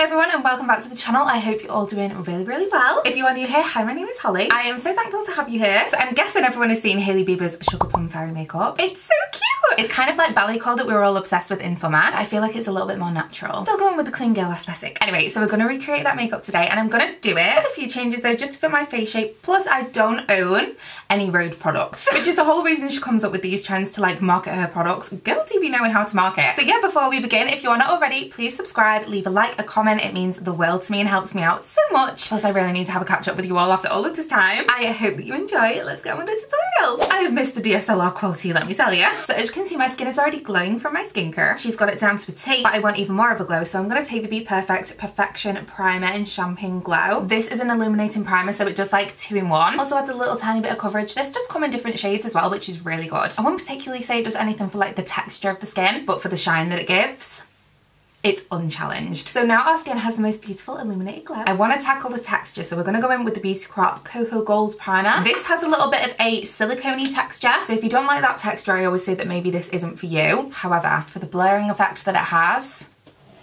Hello everyone and welcome back to the channel. I hope you're all doing really well. If you are new here, hi, my name is Holly. I am so thankful to have you here. So I'm guessing everyone has seen Hailey Bieber's Sugar Plum Fairy makeup. It's so cute. It's kind of like ballet call that we were all obsessed with in summer. I feel like it's a little bit more natural. Still going with the clean girl aesthetic. Anyway, so we're going to recreate that makeup today and I'm going to do it with a few changes though just to fit my face shape. Plus I don't own any Rhode products, which is the whole reason she comes up with these trends to like market her products. Guilty be knowing how to market. So yeah, before we begin, if you are not already, please subscribe, leave a like, a comment. It means the world to me and helps me out so much. Plus I really need to have a catch up with you all after all of this time. I hope that you enjoy. Let's get on with the tutorial. I have missed the DSLR quality, let me tell you. So as you can see, my skin is already glowing from my skincare. She's got it down to a T, but I want even more of a glow, so I'm going to take the Be Perfect Perfection Primer in Champagne Glow. This is an illuminating primer, so it's just like 2-in-1. Also adds a little tiny bit of coverage. This does come in different shades as well, which is really good. I won't particularly say it does anything for like the texture of the skin, but for the shine that it gives, it's unchallenged. So now our skin has the most beautiful illuminated glow. I want to tackle the texture, so we're going to go in with the Beauty Crop Cocoa Gold Primer. This has a little bit of a silicone texture, so if you don't like that texture, I always say that maybe this isn't for you. However, for the blurring effect that it has,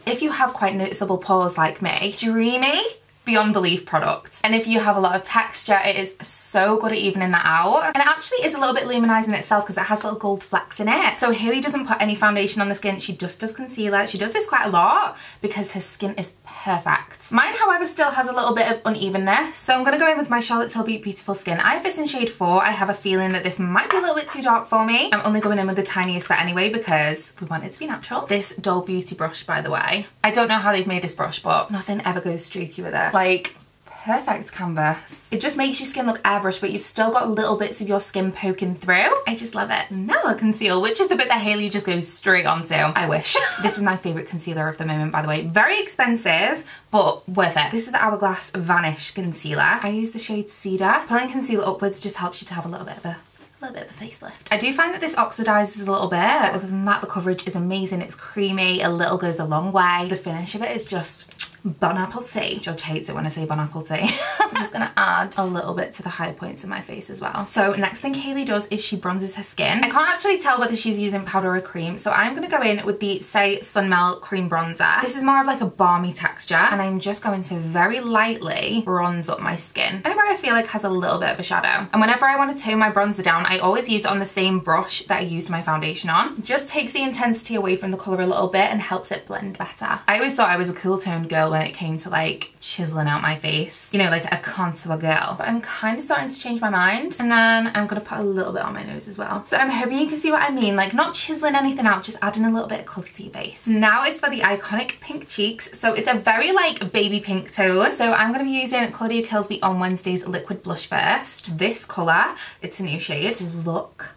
if you have quite noticeable pores like me, dreamy beyond belief product. And if you have a lot of texture, it is so good at evening that out. And it actually is a little bit luminising itself because it has little gold flecks in it. So Hailey doesn't put any foundation on the skin, she just does concealer. She does this quite a lot because her skin is perfect. Mine, however, still has a little bit of unevenness. So I'm going to go in with my Charlotte Tilbury Beautiful Skin. I have this in shade 4. I have a feeling that this might be a little bit too dark for me. I'm only going in with the tiniest bit anyway because we want it to be natural. This Doll Beauty brush, by the way. I don't know how they've made this brush, but nothing ever goes streaky with it. Like, perfect canvas. It just makes your skin look airbrushed, but you've still got little bits of your skin poking through. I just love it. Now I conceal, which is the bit that Hailey just goes straight onto. I wish. This is my favourite concealer of the moment, by the way. Very expensive, but worth it. This is the Hourglass Vanish Concealer. I use the shade Cedar. Pulling concealer upwards just helps you to have a little bit of a facelift. I do find that this oxidizes a little bit. Other than that, the coverage is amazing. It's creamy. A little goes a long way. The finish of it is just Bon Apple Tea. George hates it when I say Bon Apple Tea. I'm just gonna add a little bit to the high points of my face as well. So next thing Hailey does is she bronzes her skin. I can't actually tell whether she's using powder or cream, so I'm gonna go in with the Sunmel Cream Bronzer. This is more of like a balmy texture, and I'm just going to very lightly bronze up my skin anywhere I feel like has a little bit of a shadow. And whenever I want to tone my bronzer down, I always use it on the same brush that I used my foundation on. Just takes the intensity away from the colour a little bit and helps it blend better. I always thought I was a cool toned girl when it came to like chiseling out my face, you know, like a contour girl, but I'm kind of starting to change my mind. And then I'm gonna put a little bit on my nose as well, so I'm hoping you can see what I mean, like not chiseling anything out, just adding a little bit of colour to your base. Now it's for the iconic pink cheeks, so it's a very like baby pink tone, so I'm gonna be using Claudia Kilsby On Wednesday's liquid blush first. This colour, it's a new shade. Look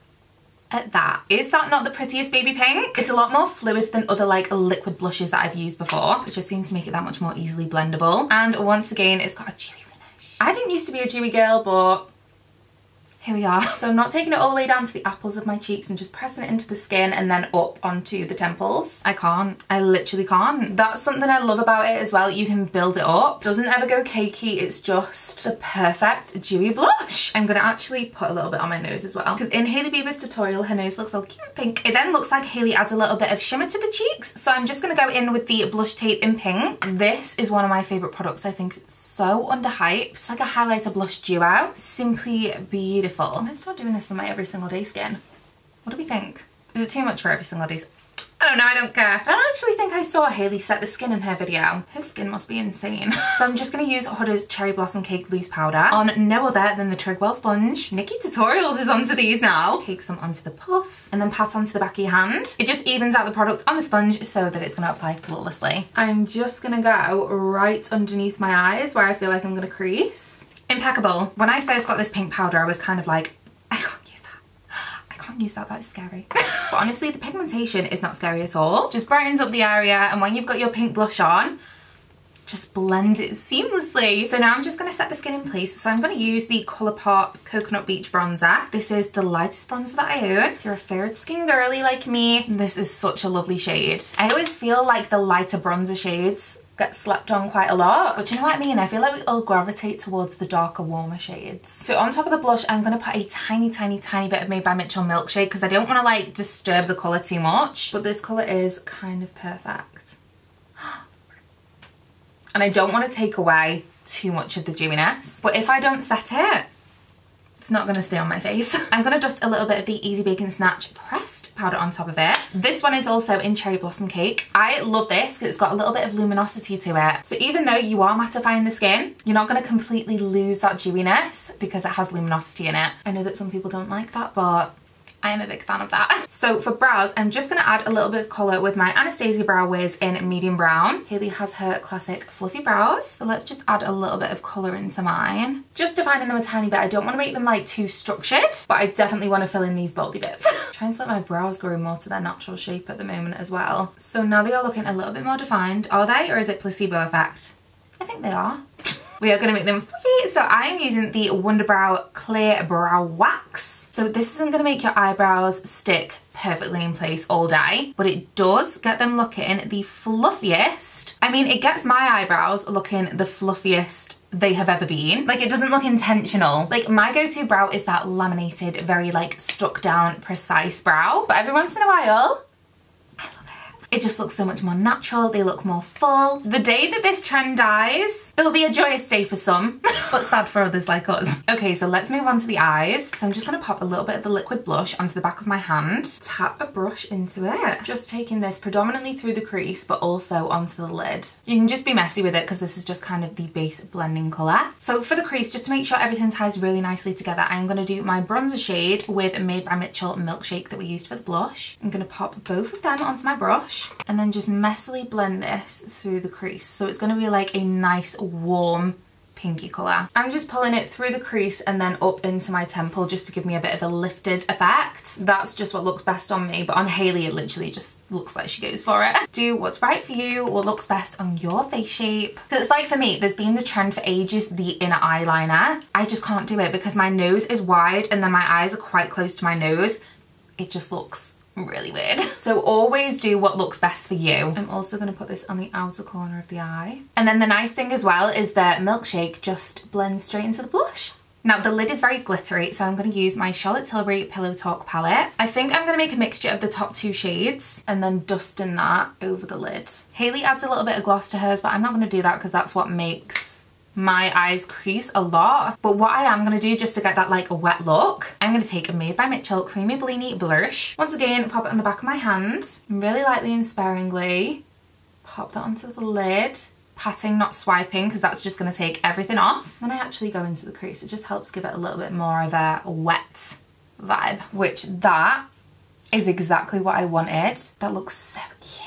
at that. Is that not the prettiest baby pink? It's a lot more fluid than other like liquid blushes that I've used before, which just seems to make it that much more easily blendable. And once again, it's got a dewy finish. I didn't used to be a dewy girl, but here we are. So I'm not taking it all the way down to the apples of my cheeks and just pressing it into the skin and then up onto the temples. I can't. I literally can't. That's something I love about it as well. You can build it up. Doesn't ever go cakey. It's just the perfect dewy blush. I'm gonna actually put a little bit on my nose as well, because in Hailey Bieber's tutorial, her nose looks all cute pink. It then looks like Hailey adds a little bit of shimmer to the cheeks. So I'm just gonna go in with the blush tape in pink. This is one of my favorite products. I think it's so underhyped. It's like a highlighter blush duo. Simply beautiful. I'm gonna start doing this for my every single day skin. What do we think? Is it too much for every single day? I don't know, I don't care. I don't actually think I saw Hailey set the skin in her video. Her skin must be insane. So I'm just gonna use Huda's Cherry Blossom Cake Loose Powder on no other than the Trigwell sponge. Nikki Tutorials is onto these now. Take some onto the puff and then pat onto the back of your hand. It just evens out the product on the sponge so that it's gonna apply flawlessly. I'm just gonna go right underneath my eyes where I feel like I'm gonna crease. Impeccable. When I first got this pink powder, I was kind of like, I can't use that. I can't use that, that is scary. But honestly, the pigmentation is not scary at all. Just brightens up the area, and when you've got your pink blush on, just blends it seamlessly. So now I'm just gonna set the skin in place. So I'm gonna use the ColourPop Coconut Beach Bronzer. This is the lightest bronzer that I own. If you're a fair skin girly like me, this is such a lovely shade. I always feel like the lighter bronzer shades get slept on quite a lot, but you know what I mean? I feel like we all gravitate towards the darker, warmer shades. So on top of the blush, I'm gonna put a tiny bit of Made by Mitchell Milkshake because I don't want to like disturb the colour too much, but this colour is kind of perfect. and I don't want to take away too much of the dewiness, but if I don't set it, it's not going to stay on my face. I'm going to dust a little bit of the Easy Bake and Snatch pressed powder on top of it. This one is also in Cherry Blossom Cake. I love this because it's got a little bit of luminosity to it. So even though you are mattifying the skin, you're not going to completely lose that dewiness because it has luminosity in it. I know that some people don't like that, but I am a big fan of that. So for brows, I'm just going to add a little bit of colour with my Anastasia Brow Wiz in medium brown. Hailey has her classic fluffy brows, so let's just add a little bit of colour into mine. Just defining them a tiny bit. I don't want to make them like too structured, but I definitely want to fill in these boldy bits. Trying to let my brows grow more to their natural shape at the moment as well. So now they are looking a little bit more defined. Are they, or is it placebo effect? I think they are. We are going to make them fluffy, so I am using the Wonder Brow Clear Brow Wax. So this isn't going to make your eyebrows stick perfectly in place all day, but it does get them looking the fluffiest. I mean, it gets my eyebrows looking the fluffiest they have ever been. Like, it doesn't look intentional. Like, my go-to brow is that laminated, very like stuck down, precise brow. But every once in a while, I love it. It just looks so much more natural. They look more full. The day that this trend dies, it'll be a joyous day for some, but sad for others like us. Okay, so let's move on to the eyes. So I'm just gonna pop a little bit of the liquid blush onto the back of my hand, tap a brush into it. Just taking this predominantly through the crease, but also onto the lid. You can just be messy with it because this is just kind of the base blending color. So for the crease, just to make sure everything ties really nicely together, I'm gonna do my bronzer shade with Made by Mitchell Milkshake that we used for the blush. I'm gonna pop both of them onto my brush and then just messily blend this through the crease. So it's gonna be like a nice, warm pinky colour. I'm just pulling it through the crease and then up into my temple just to give me a bit of a lifted effect. That's just what looks best on me, but on Hailey it literally just looks like she goes for it. Do what's right for you, what looks best on your face shape. Because like for me, there's been the trend for ages, the inner eyeliner. I just can't do it because my nose is wide and then my eyes are quite close to my nose. It just looks really weird. So always do what looks best for you. I'm also going to put this on the outer corner of the eye. And then the nice thing as well is that Milkshake just blends straight into the blush. Now the lid is very glittery, so I'm going to use my Charlotte Tilbury Pillow Talk palette. I think I'm going to make a mixture of the top two shades and then dust in that over the lid. Hailey adds a little bit of gloss to hers, but I'm not going to do that because that's what makes my eyes crease a lot. But what I am going to do, just to get that like a wet look, I'm going to take a Made by Mitchell Creamy Bellini Blush. Once again, pop it on the back of my hand, really lightly and sparingly. Pop that onto the lid. Patting, not swiping, because that's just going to take everything off. Then I actually go into the crease. It just helps give it a little bit more of a wet vibe, which that is exactly what I wanted. That looks so cute.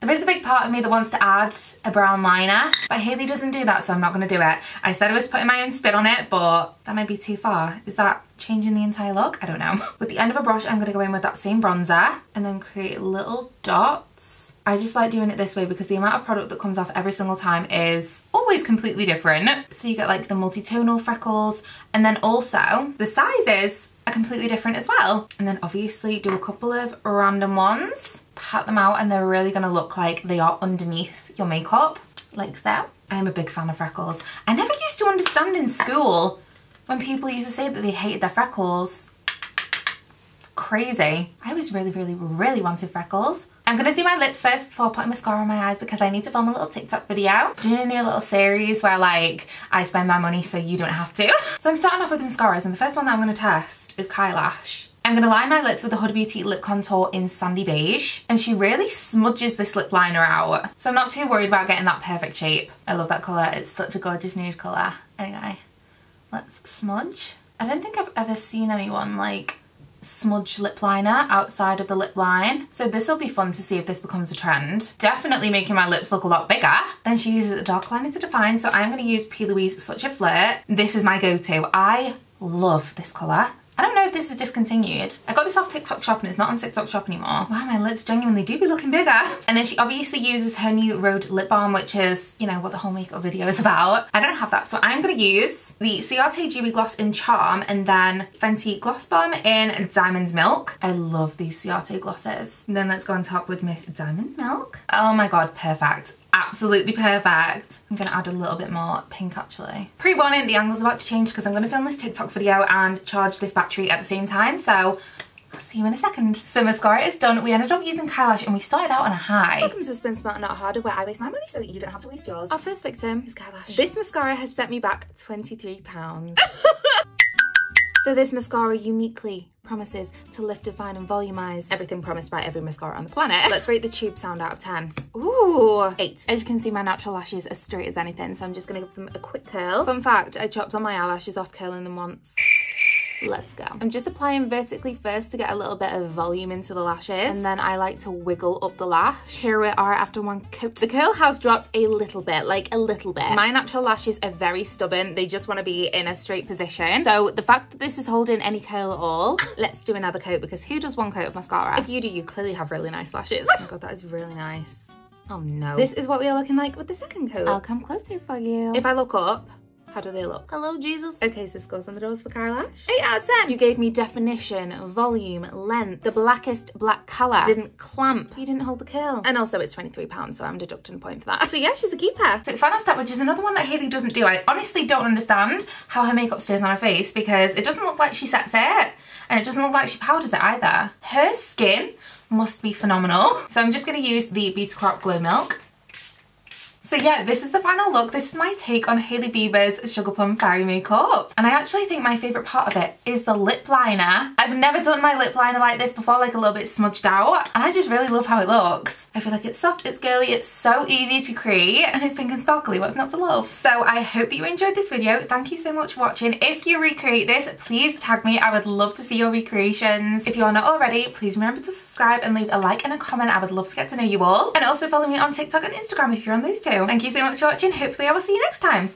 There is a big part of me that wants to add a brown liner, but Hailey doesn't do that, so I'm not going to do it. I said I was putting my own spin on it, but that might be too far. Is that changing the entire look? I don't know. With the end of a brush, I'm going to go in with that same bronzer and then create little dots. I just like doing it this way because the amount of product that comes off every single time is always completely different. So you get like the multi-tonal freckles, and then also the sizes are completely different as well. And then obviously do a couple of random ones. Pat them out and they're really going to look like they are underneath your makeup, like so. I am a big fan of freckles. I never used to understand in school when people used to say that they hated their freckles. Crazy. I always really wanted freckles. I'm going to do my lips first before putting mascara on my eyes because I need to film a little TikTok video. I'm doing a new little series where like I spend my money so you don't have to. So I'm starting off with mascaras, and the first one that I'm going to test is Kylash. I'm going to line my lips with the Huda Beauty Lip Contour in Sandy Beige, and she really smudges this lip liner out. So I'm not too worried about getting that perfect shape. I love that colour. It's such a gorgeous nude colour. Anyway, let's smudge. I don't think I've ever seen anyone like smudge lip liner outside of the lip line. So this will be fun to see if this becomes a trend. Definitely making my lips look a lot bigger. Then she uses a dark liner to define, so I'm going to use P. Louise Such A Flirt. This is my go-to. I love this colour. I don't know if this is discontinued. I got this off TikTok Shop and it's not on TikTok Shop anymore. Wow, my lips genuinely do be looking bigger. And then she obviously uses her new Rhode lip balm, which is, you know, what the whole makeup video is about. I don't have that, so I'm gonna use the Ciate Dewy Gloss in Charm and then Fenty Gloss Balm in Diamond's Milk. I love these Ciate glosses. And then let's go on top with Miss Diamond's Milk. Oh my God, perfect. Absolutely perfect. I'm gonna add a little bit more pink actually. Pre-warning, the angle's about to change because I'm gonna film this TikTok video and charge this battery at the same time, so I'll see you in a second. So mascara is done. We ended up using Kylash and we started out on a high. Welcome to Spin Smart and Not Harder, where I waste my money so that you don't have to waste yours. Our first victim is Kylash. This mascara has set me back £23. So this mascara uniquely promises to lift, define and volumize everything promised by every mascara on the planet. Let's rate the tube sound out of 10. Ooh, 8. As you can see, my natural lashes are straight as anything, so I'm just gonna give them a quick curl. Fun fact, I chopped all my eyelashes off curling them once. Let's go. I'm just applying vertically first to get a little bit of volume into the lashes, and then I like to wiggle up the lash. Here we are after one coat. The curl has dropped a little bit, like a little bit. My natural lashes are very stubborn. They just want to be in a straight position. So the fact that this is holding any curl at all, let's do another coat, because who does one coat of mascara? If you do, you clearly have really nice lashes. Oh my God, that is really nice. Oh no. This is what we are looking like with the second coat. I'll come closer for you. If I look up, how do they look? Hello, Jesus. Okay, so scores on the doors for Kylash. 8 out of 10. You gave me definition, volume, length, the blackest black colour. Didn't clamp. You didn't hold the curl. And also it's £23, so I'm deducting a point for that. So yeah, she's a keeper. So final step, which is another one that Hailey doesn't do. I honestly don't understand how her makeup stays on her face, because it doesn't look like she sets it, and it doesn't look like she powders it either. Her skin must be phenomenal. So I'm just gonna use the Beauty Crop Glow Milk. So yeah, this is the final look. This is my take on Hailey Bieber's Sugar Plum Fairy makeup. And I actually think my favorite part of it is the lip liner. I've never done my lip liner like this before, like a little bit smudged out. And I just really love how it looks. I feel like it's soft, it's girly, it's so easy to create, and it's pink and sparkly, what's not to love? So I hope that you enjoyed this video. Thank you so much for watching. If you recreate this, please tag me. I would love to see your recreations. If you are not already, please remember to subscribe and leave a like and a comment. I would love to get to know you all. And also follow me on TikTok and Instagram if you're on those two. Thank you so much for watching. Hopefully I will see you next time.